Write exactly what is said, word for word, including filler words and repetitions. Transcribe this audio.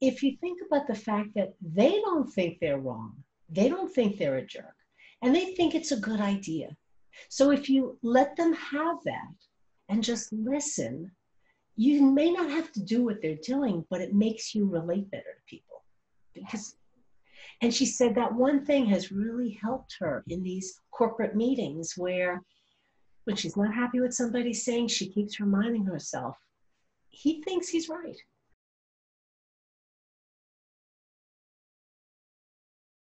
if you think about the fact that they don't think they're wrong, they don't think they're a jerk, and they think it's a good idea. So if you let them have that and just listen, you may not have to do what they're doing, but it makes you relate better to people. Because, and she said that one thing has really helped her in these corporate meetings where when she's not happy with somebody saying, she keeps reminding herself, he thinks he's right.